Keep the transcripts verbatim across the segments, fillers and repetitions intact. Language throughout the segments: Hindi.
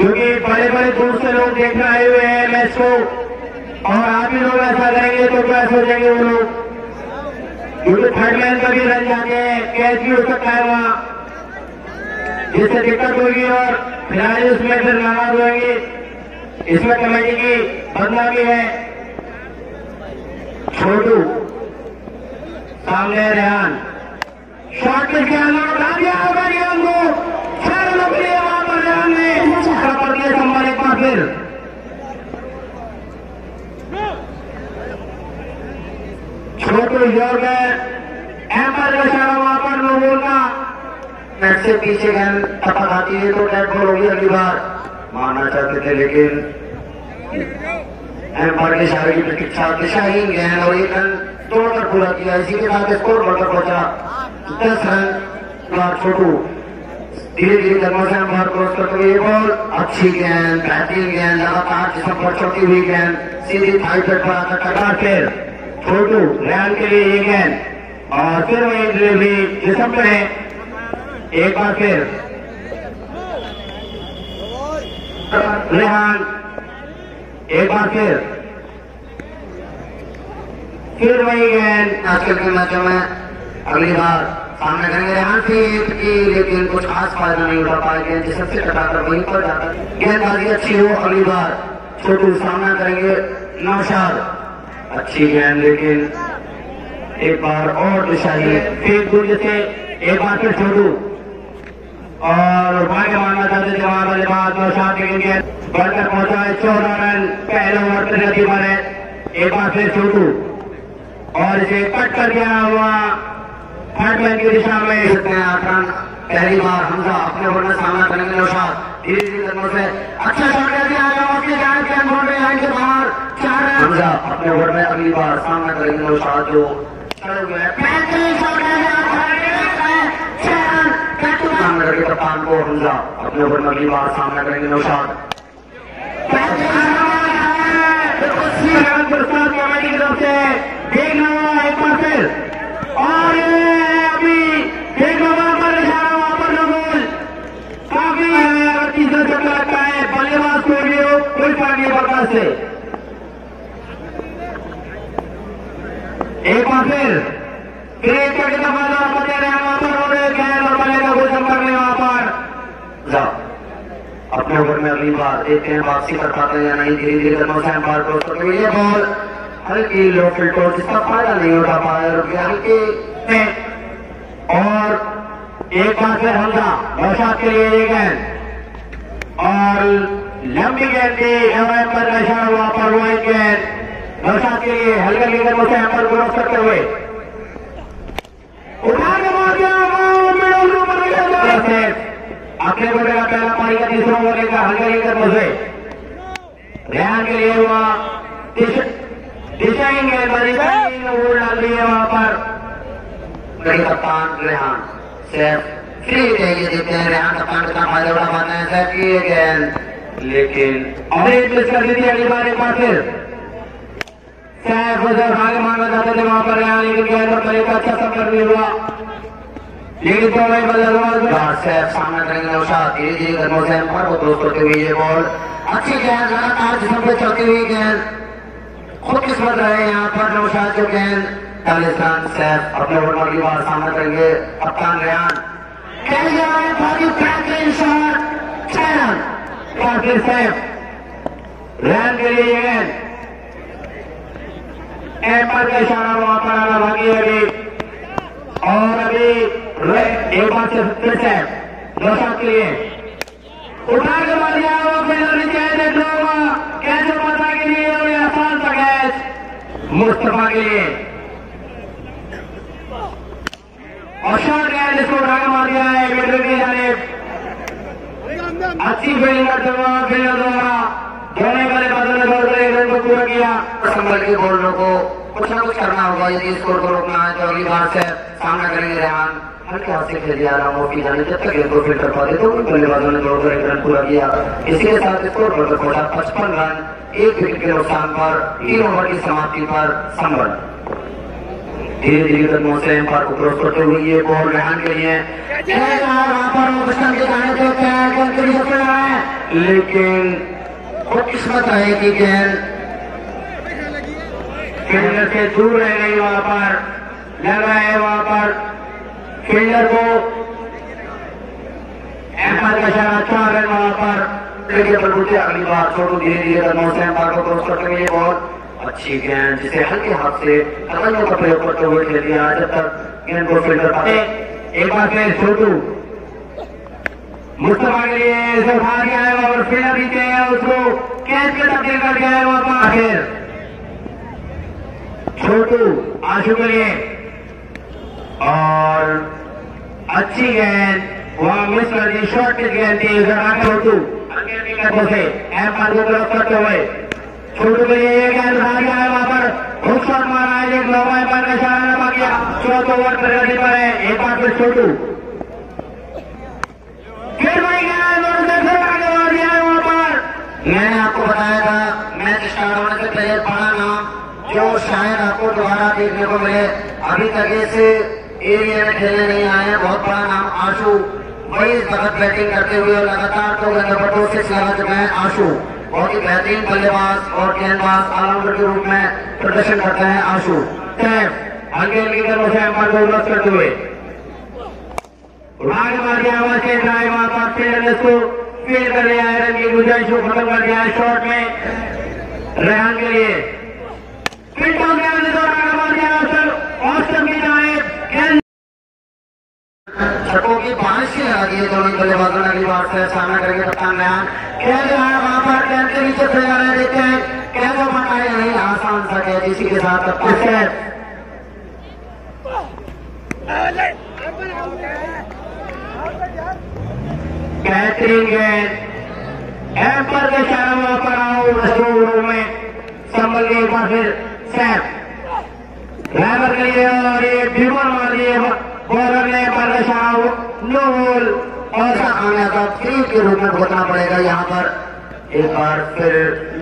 क्योंकि बड़े बड़े दूर से लोग देखने आए हुए हैं मैच को, और आप ही लोग ऐसा करेंगे तो क्या सोचेंगे वो लोग, क्योंकि थर्ड लाइन पर भी रन जाते हैं, कैच भी हो सकता है वहाँ, जिससे दिक्कत होगी और खिलाड़ी उसमें फिर नाराज होंगे। इसमें कमेटी की बदनामी है। छोटू सामने रेहान, शॉर्ट मिस किया होगा रेहान को, छह रनों के लिए वहां पर रेहान ने पकड़ लिया सम्बल एक बार फिर। छोटू जोर में एम्पायर का इशारा वहां पर नो बॉल का, नेट से पीछे गेंद टपक आती है तो डेड बॉल होगी अगली बार, माना चाहते थे लेकिन एम्पायर के इशारे की प्रतीक्षा दिशाहीन गेंद और एक रन तोड़कर पूरा किया। इसी के साथ स्कोर बढ़कर पहुंचा दस रन। छोटू धीरे धीरे कदमों से एम्पायर क्रॉस करते हुए बॉल, अच्छी गेंद, बेहतरीन गेंद, लगातार जिसम पर चौकी हुई गेंद सीधी थाई पेट पर आकर टकरा। फिर छोटू रन के लिए ये गेंद और फिर वही डिलीवरी जिसम पर एक बार फिर रेहान, एक बार फिर फिर वही गेंद। आजकल के मैचों में अगली बार सामने करेंगे रेहान फील्ड की, लेकिन कुछ खास फायदा नहीं उठा पाएंगे, जिससे सबसे टटाकर वहीं पर जाकर गेंदबाजी अच्छी हो अगली बार। छोटू सामना करेंगे नौशाद, अच्छी गेंद लेकिन एक बार और दिशाही फिर दूर जैसे एक बार फिर छोटू और भाग्य मानना चाहते थे वहां वाले बाद नौशाद के बढ़कर पहुंचा है चौदह रन पहले ओवर प्रगति पर है। एक बार फिर छोटू और इसे कट कर दिया हुआ थर्ड मैन की दिशा में आठ रन। पहली बार हमजा अपने ओवर में सामना करेंगे नौशाद, धीरे धीरे रनों से अच्छा शॉट कर दिया के बाहर चार रन। हमजा अपने ओवर में अगली बार सामना करेंगे नौशाद जो खड़े हुए सामने करके कप्तान को हमजा अपने ओवर में अगली बार सामना करेंगे नौशाद। की तरफ से देखना हुआ एक बार फिर और अभी देखना हुआ पर इशारा वहां पर गोल काफी तीसरा चक्कर लगता है, बल्लेबाज को भी हो कोई फर्क नहीं पड़ता से। एक बार फिर क्रेज का कितना फायदा बचे रहे वहां पर हो रहे गैर और बल्ले का गोल संपर्क में वहां पर जा अपने ओवर में अगली बार एक गेंद वापसी कर पाते हैं या नहीं। धीरे धीरे कदमों से एम्पायर क्रॉस करते हुए ये बॉल हल्की लो फिल्टर जिसका फायदा नहीं उठा पाया रुपये हल्के में और एक बार फिर हमजा नौशाद के लिए ये गेंद और लंबी गेंद थी एम्पायर का इशारा हुआ पर वो एक गेंद नौशाद के लिए हल्के हल्के कदमों से एम्पायर क्रॉस करते हुए उठा के मार दिया। अगले बल्ले का पहला पारी का तीसरा ओवर लेकर हल्के लेकर मुझे रेहान के लिए हुआ डिशाइन गेंदबाजी ओवर डाल दी है वहां पर कड़ी कप्तान रेहान सेफ फ्री चाहिए। देखते हैं रेहान कप्तान कितना फायदा उठा पाते हैं सेफ की गेंद लेकिन और एक मिस कर दी थी अगली बार। एक बार फिर सैफ उसे भाग्य मानना चाहते थे वहां पर रेहान, लेकिन गेंद पर बल्ले का अच्छा संपर्क नहीं हुआ। लेकिन तो मैं बल्लेबाज सैफ सामना करेंगे नौशाद, धीरे धीरे कदमों से एम्पायर को क्रॉस करते हुए ये बॉल अच्छी गेंद लगातार जिसम पे चलती हुई गेंद। खुद किस्मत रहे यहाँ पर नौशाद जो गेंद चालीस रन। सैफ अपने ओवर में अगली बार सामना करेंगे कप्तान रेहान, छह रन बाकी सैफ रेहान के लिए गेंद एम्पायर का इशारा वहां पर आना भागी अभी और अभी एक बार से फिर से नौशाद के लिए उठा के मार दिया के लिए और आसान सा कैच मुस्तफा के लिए और शॉर्ट गया जिसको उठा के मार दिया है मिडल की जाने। अच्छी फील्डिंग करते हुआ फील्डर द्वारा दोनों वाले बदल ने दौड़ कर एक रन को पूरा किया। सम्बल के बोल्डरों को कुछ ना कुछ करना होगा यदि स्कोर को रोकना है तो अगली बार से सामना करेंगे रेहान। हल्के हाथ से खेल आ रहा हूँ की जाने जब तक गेंद को फिल्टर पा देते उन बल्लेबाजों ने दौड़कर एक रन पूरा किया। इसके साथ स्कोर बढ़कर पहुंचा पचपन रन एक विकेट के नुकसान पर तीन ओवर की समाप्ति पर सम्बल। धीरे धीरे कदमों से एम्पायर को क्रॉस करते हुए ये बॉल रेहान के लिए लेकिन खुशकिस्मत है कि जेल केंद्र से दूर रह गई, वहां पर लग रहा है वहां पर केंद्र को अहमद का शहर अच्छा रहे वहां पर। अगली बार छोटू धीरे धीरे नौ से मार को क्रॉस करते हुए बहुत अच्छी गेंद जिसे हल्के हाथ से हथेलियों का प्रयोग करते हुए खेल दिया जब तक गेंद को फील्डर पाते। एक बार फिर छोटू मुस्तफा के लिए इसे उठा दिया है और फील्डर नीचे है, उसको कैच के तब्दील कर दिया है वहां पर। आखिर छोटू आशु के लिए और अच्छी गेंद वहां मिस कर दी, शॉर्ट की गेंद थी। इधर आगे छोटू से एम को ब्लॉक करते हुए छोटू के लिए एक गेंद उठा दिया है वहां पर, हुक शॉट मारा है लेकिन नौवा एम्पायर का इशारा न पा गया। चौथा ओवर पेनल्टी पर है। एक बार फिर छोटू फिर वही गेंद और उसे आगे मार दिया है वहां पर। मैंने आपको बताया था मैच स्टार्ट होने से पहले बड़ा नाम जो शायद आपको दोबारा देखने को मिले, अभी तक इस एरिया में खेलने नहीं आए, बहुत बड़ा नाम आशु वही तकत बैटिंग करते हुए और लगातार दो गेंदों पर दो सिक्स लगा चुके हैं। आशु बहुत ही बेहतरीन बल्लेबाज और गेंदबाज ऑलराउंडर के रूप में प्रदर्शन करते हैं। आशु हल्के हल्की गेंदों से एम्पायर को उलट करते हुए भाग मार दिया वहां से ड्राइव वहां पर फील्डर को फेल कर दिया है, रन की गुंजाइश को खत्म कर दिया है। शॉट में रेहान के लिए फिर ऑन गया आगे मार दिया अवसर ऑस्कर भी जाए छटों की बारिश से आ गई है दोनों बल्लेबाजों ने। अगली बार से सामना करके कप्तान रेहान खेल रहा है वहां पर, गेंद के नीचे फेंका है, देखते हैं क्या वो बनाए नहीं आसान सा कैच। इसी के साथ कप्तान बेहतरीन गेंद एम्पायर के इशारा वहां पर आओ में संभल के एक बार फिर सैफ ड्राइवर के लिए और ये बीमर मार दिए बॉलर ने बरसाओ नो गोल और आने का तीन के रूप में भोगना पड़ेगा यहाँ पर। एक बार फिर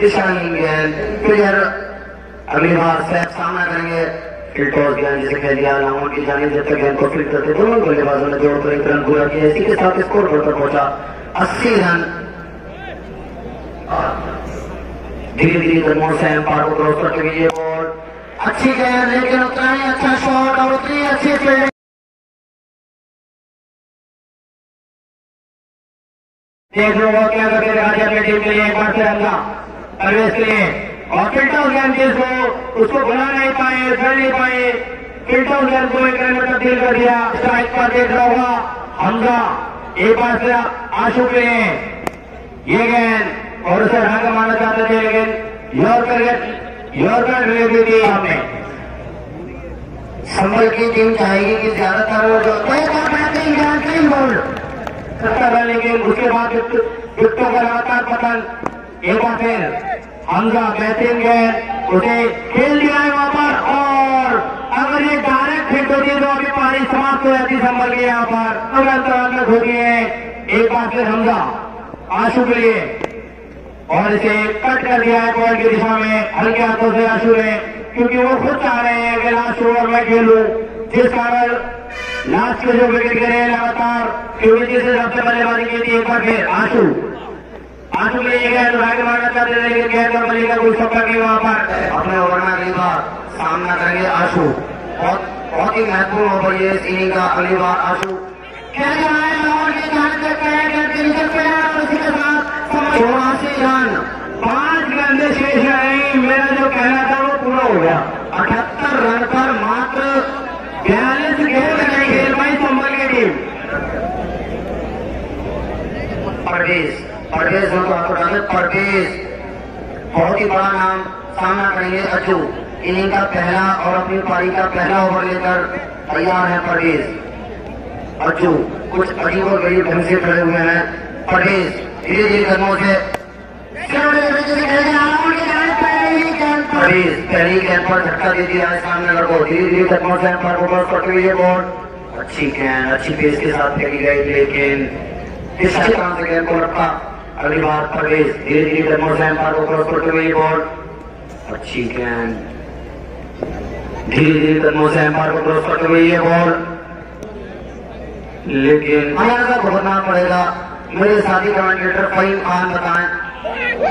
डिशाइन गेंद प्लेयर अगली बार से सामना करेंगे। फिल्ट टॉस गेंद जिसे कह दिया लाहौर की जाने जब तक गेंद को फील्ड करते दोनों बल्लेबाजों ने जोड़कर एक रन पूरा किया। इसी के साथ स्कोर बोर्ड पर पहुंचा अस्सी रन। धीरे धीरे गनमोर से एम्पायर को क्रॉस करते हुए और अच्छी गेंद लेकिन उतना ही अच्छा शॉट और उतनी अच्छी फील्डिंग देख लो वो क्या करके दिखा दिया अपनी टीम के लिए। एक बार से हमला प्रवेश के लिए और फिल्टर गेंद जिसको उसको बुला नहीं पाए खेल नहीं पाए, फिल्टर गेंद को एक रन में तब्दील कर दिया। स्ट्राइक पर देख रहा होगा हमला, एक बार से आशु के लिए ये गेंद और उसे रंग माना चाहते थे लेकिन यॉर्कर यॉर्कर ले दी थी हमने। संभल की टीम चाहेगी कि ज्यादातर वो जो सत्तर रन लेंगे उसके बाद विकेटों का लगातार पतन। एक बार फिर हमजा बेहतरीन गेंद उसे खेल दिया है वहां पर और अगर ये डायरेक्ट हिट होती है तो अभी पारी समाप्त हो जाती संभल के यहाँ पर तुरंत हो गई है। एक बार फिर हमजा आशु के लिए और इसे कट कर दिया है बॉल की दिशा में हल्के हाथों से आशु ने, क्योंकि वो खुद चाह रहे हैं कि लास्ट ओवर में खेलूं, जिस कारण लास्ट के जो विकेट गिरे लगातार क्योंकि सबसे बल्लेबाजी की थी। एक बार फिर आशु आशु के लिए गेंद आगे बढ़ना चाहते थे लेकिन गेंद और बल्ले का कुछ सफर नहीं वहां पर। अपने ओवर में अगली बार सामना करेंगे आशु, बहुत बहुत ही महत्वपूर्ण ओवर ये इस इनिंग का। अगली बार आशु क्या चौरासी रन पांच गेंदे शेष रही, मेरा जो कहना था वो पूरा हो गया। अठहत्तर रन पर मात्र बयालीस गेंद नहीं खेल पाई संभल की टीम। परदेश परदेश उनको आपको डाले परदेश बहुत ही बड़ा नाम सामना करेंगे अज्जू। इनिंग का पहला और अपनी पारी का पहला ओवर लेकर तैयार है परदेश। अज्जू कुछ अजीब और गरीब ढंग से खड़े हुए हैं। परदेश धीरे धीरे कदमों से परवेज पहली गेंद पर झटका दे दिया है सामने को। धीरे धीरे कदमों से एम्पायर को क्रॉस करते हुए बॉल अच्छी गेंद अच्छी पेस के साथ फेंकी गई लेकिन इस तरह से गेंद को रखा। अगली बार परवेज धीरे धीरे कदमों से एम्पायर को क्रॉस करते हुए बॉल अच्छी गेंद धीरे धीरे कदमों से एम्पायर को क्रॉस करते हुए ये बॉल लेकिन बहुत ना पड़ेगा मुझे शादी कमेंटेटर फहीम खान बताएं।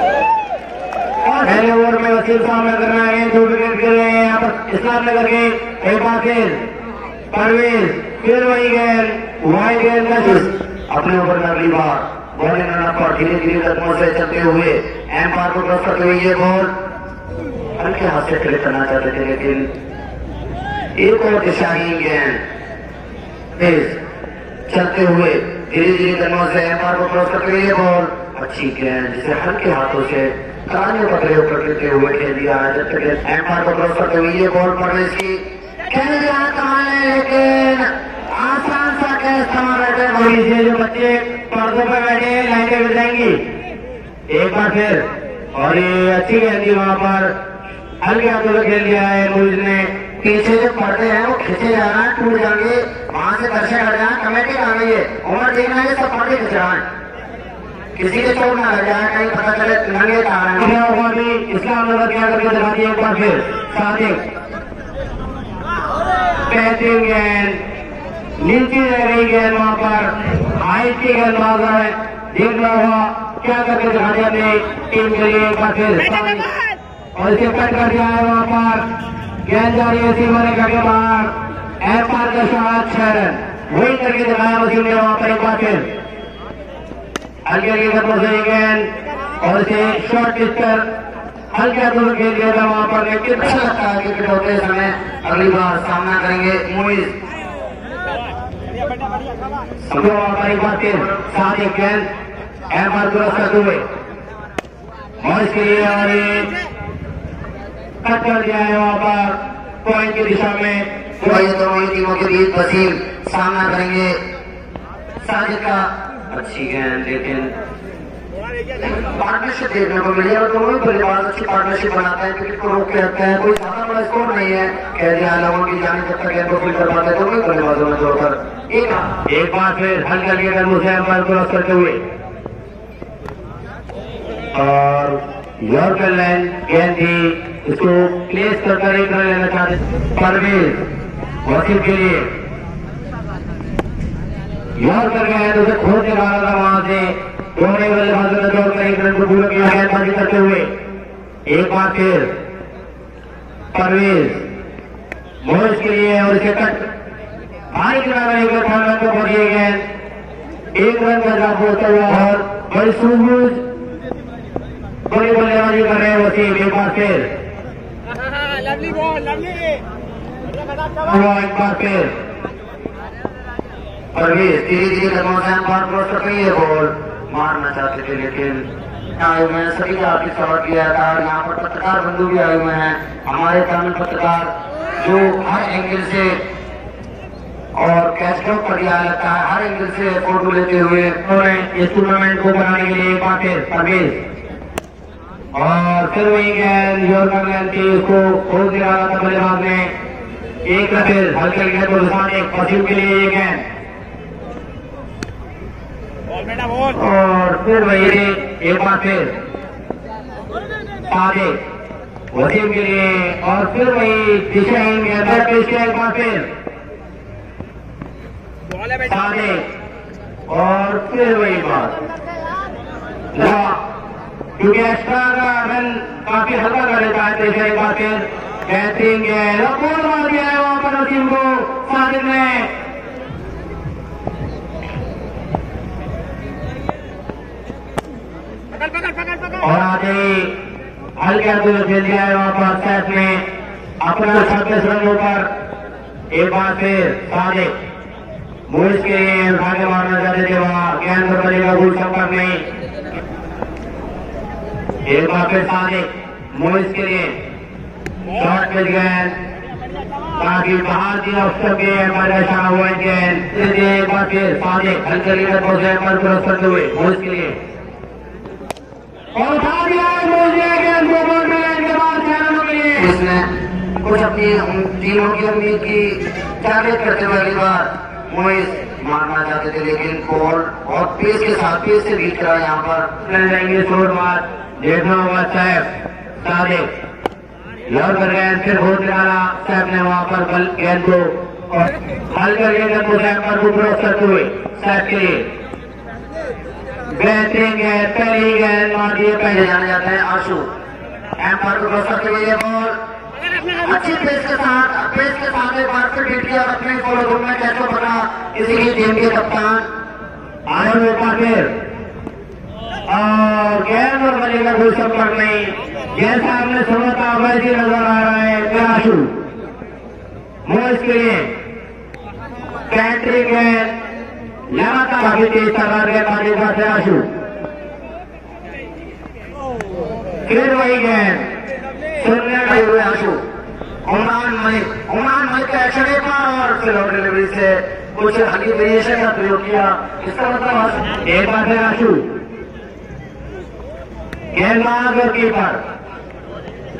पहले ओवर में वसील साहब नजर आए हैं, दो विकेट गिर रहे हैं। अब इस्लाम नगर के एक बार परवेज फिर वही गेंद वाइड गेंद का अपने ओवर में अगली बार बॉलिंग रन पर धीरे धीरे कदमों से चलते हुए एम्पायर को क्रॉस करते हुए ये बॉल हल्के हाथ से क्लिक करना चाहते थे, लेकिन एक और दिशाहीन गेंद चलते हुए धीरे धीरे कदमों से एम्पायर को क्रॉस करते हुए ये बॉल अच्छी गेंद जिसे हल्के हाथों से तालियों का प्रयोग करते हुए खेल दिया। जब तक एम्पायर को क्रॉस करते हुए ये बॉल परवेज की खेल जाता है, लेकिन आसान सा कैच थमा बैठे बॉडी से। जो बच्चे पर्दों पर बैठे हैं लाइटें मिल जाएंगी एक बार फिर, और ये अच्छी गेंद थी वहां पर हल्के हाथों से खेल दिया है मुझ ने। पीछे जो पर्दे हैं वो खींचे जा रहा है, टूट जाएंगे वहां से, दर्शक हट जाए, कमेटी आ गई है, उम्र देखना है, सब पर्दे खिंच रहा है, किसी के चोट ना लग जाए, कहीं पता चले नंगे आ रहे हैं। उम्र भी इस्लाम नगर क्या करके दिखाती है एक बार फिर साथ कहते गेंद नीचे रह रही गेंद वहां पर हाइट की गेंदबाज है, देख रहा हुआ क्या करके दिखा दिया अपनी टीम के लिए एक बार फिर, और इसे कट कर दिया है वहां पर। गेंद जा रही है सीमा रेखा के बाहर, एम्पायर का शॉट छह रन वही करके दिखाया वसीम ने वहां पर एक बार फिर। हल्के हल्के कदमों से गेंद और इसे शॉर्ट खींच कर हल्के हाथों में खेल गया था वहाँ पर, लेकिन अच्छा लगता है क्रिकेट होते समय। अगली बार सामना करेंगे मुइज तो वहाँ पर एक बार फिर साथ ही गेंद एम्पायर क्रॉस करते हुए और इसके लिए और कट कर दिया है वहाँ पर पॉइंट की दिशा में। दोनों टीमों के बीच वसीम सामना करेंगे साजिद का, अच्छी गेंद लेकिन पार्टनरशिप देखने को मिली है और दोनों परिवार अच्छी पार्टनरशिप बनाते हैं, क्रिकेट को रोक के रखते हैं, कोई ज्यादा बड़ा स्कोर नहीं है। कह दिया लोगों की जानी जब तक गेंद को फील्ड कर पाते हैं दोनों बल्लेबाजों में जोड़कर एक एक बार फिर हल्के हल्के कदमों से एम्पायर को क्रॉस करते हुए और यॉर्कर लाइन गेंद थी, इसको प्लेस करकर एक रन लेना चाहते परवेज वसीम के लिए। यॉर्कर गेंद उसे खोल के मारा था वहां से, दोनों बल्लेबाजों ने दौड़कर एक रन को पूरा किया। गेंदबाजी करते हुए एक बार फिर परवेज मोहित के लिए और इसे कट भाई किनारा एक रन को पकड़िए गेंद एक रन का लाभ होता हुआ और बड़ी सूझबूझ बड़ी बल्लेबाजी कर रहे हैं वसीम। एक बार फिर एक बार फिर परवेज धीरे धीरे कदमों से एम्पायर क्रॉस कर रही है, बॉल मारना चाहते थे लेकिन आए हुए हैं सभी का आपकी सवाल किया था। यहाँ पर पत्रकार बंधु भी आए हुए हैं हमारे ग्रामीण पत्रकार, जो हर एंगल से और कैस्ट्रो पर याद लगता है हर एंगल से फोटो लेते हुए इस टूर्नामेंट को बनाने के लिए बांटे परवेज और फिर वही गेंद योरकर गेंद थी, उसको खोल दिया था बल्लेबाज ने। एक रफेल हल्के गेंद को घुसाने वसीम के लिए एक गेंद और फिर वही एक बार फिर आगे वसीम के लिए और फिर वही दिशाहीन एक बार फिर आगे और फिर वही बात, क्योंकि एक्स्ट्रा का रन काफी हल्का कर देता है। तीसरा एक बार फिर बैटिंग है और बोल मार दिया है वहां पर वसीम को साजिद ने। और आगे हल्के हाथों में खेल दिया है वहां पर सेट में अपना छत्तीस रनों पर। एक बार फिर सारे मुइज के उठा के मारना चाहते थे वहां गेंद पर बनेगा गोल संपर्क नहीं। एक बार फिर सारे मुइज के लिए शॉट खेल गेंद ताकि बाहर दिया उसके हमारे शाह हुआ गेंद। एक बार फिर सारे हल्के लीडर को जय पर क्रॉस करते हुए मुइज के लिए और उठा दिया गेंद के बाद इसने कुछ अपनी टीमों की उम्मीद की टारगेट करते हुए अगली बार मुइज मारना चाहते थे, लेकिन बॉल बहुत पेस के साथ पेस से बीत रहा है। यहाँ पर जाएंगे छोड़ मार देखना हुआ सैफ सारे लड़ कर गेंद फिर बहुत डाला सैफ ने वहाँ पर बल गेंद को और हल कर गेंद को सैफ पर क्रॉस करते हुए सैफ के लिए बेहतरीन गेंद, पहली गेंद मार दिए, पहले जाने जाते हैं आशु। अच्छी पेस के साथ पेस के साथ एक बार फिर बीट किया और अपने फॉलो ग्रुप में कैचो पकड़ा। इसीलिए टीम के कप्तान आशु एक बार फिर और गेंद और बल्ले का कोई संपर्क नहीं। गेंद सामने सुनता अवैधी नजर आ रहा है आशु। मोहित के लिए कैटरी गेंद लगातार अभी तेज तगार गए मारे का से आशु। फिर वही गेंद शून्य गए हुए आशु। उमान मलिक उमान मलिक का एक्शन एक बार और स्लो डिलीवरी से कुछ हल्की वेरिएशन का प्रयोग किया। इसका मतलब एक बार से आशु गेंदबाज और कीपर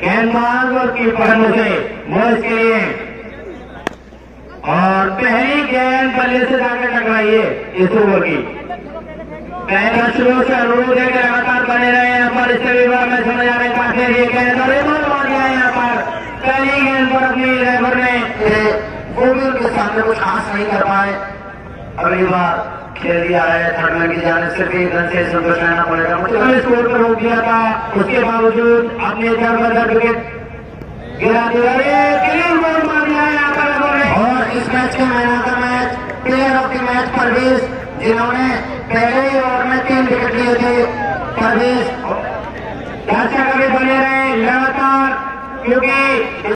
गेंदबाज और कीपर मुझे मोहित के लिए और पहली गेंद बल्ले से जाकर टकराई है इस ओवर की। पहला शुरू से अनुरोध है कि लगातार बने रहे यहाँ पर। इससे भी बार मैच होने जा रहे पास है। ये गेंद और बॉल मार दिया है यहाँ पर। पहली गेंद पर अपनी ड्राइवर ने गोविंद के सामने कुछ खास नहीं कर पाए। अगली बार खेल दिया है थर्ड मैन की जाने सिर्फ एक रन से संतोष रहना पड़ेगा। मुझे स्कोर पर रोक दिया था, उसके बावजूद अपने चार बदला विकेट गिरा दिया। बॉल मार दिया है यहाँ पर। इस मैच के man of the match player of the match Parvez, जिन्होंने पहले ही ओवर में तीन विकेट लिए थे। परवेज दर्शक अभी बने रहे लगातार क्योंकि